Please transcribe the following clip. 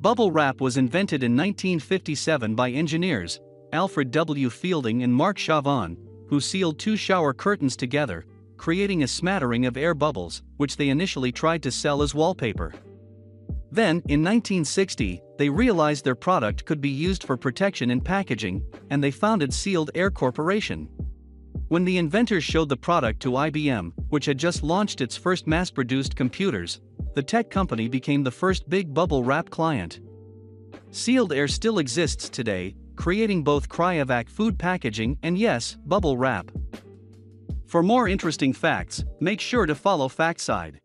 Bubble wrap was invented in 1957 by engineers Alfred W. Fielding and Marc Chavannes, who sealed two shower curtains together, creating a smattering of air bubbles, which they initially tried to sell as wallpaper. Then, in 1960, they realized their product could be used for protection in packaging, and they founded Sealed Air Corporation. When the inventors showed the product to IBM, which had just launched its first mass-produced computers, the tech company became the first big bubble wrap client. Sealed Air still exists today, creating both Cryovac food packaging and, yes, bubble wrap. For more interesting facts, make sure to follow Factside.